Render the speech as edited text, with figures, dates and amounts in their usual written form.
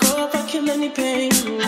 cold, I can any pain.